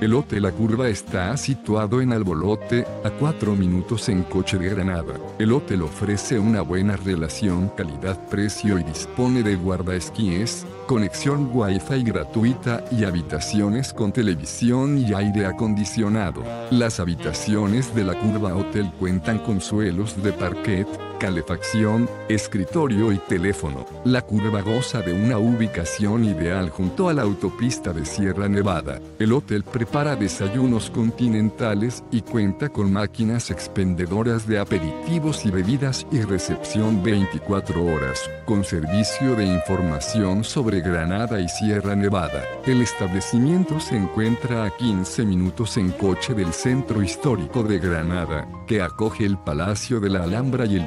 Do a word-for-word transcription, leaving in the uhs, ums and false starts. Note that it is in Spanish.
El Hotel La Curva está situado en Albolote, a cuatro minutos en coche de Granada. El hotel ofrece una buena relación calidad-precio y dispone de guardaesquíes, conexión Wi-Fi gratuita y habitaciones con televisión y aire acondicionado. Las habitaciones de La Curva Hotel cuentan con suelos de parquet, calefacción, escritorio y teléfono. La Curva goza de una ubicación ideal junto a la autopista de Sierra Nevada. El hotel prepara desayunos continentales y cuenta con máquinas expendedoras de aperitivos y bebidas y recepción veinticuatro horas, con servicio de información sobre Granada y Sierra Nevada. El establecimiento se encuentra a quince minutos en coche del centro histórico de Granada, que acoge el Palacio de la Alhambra y el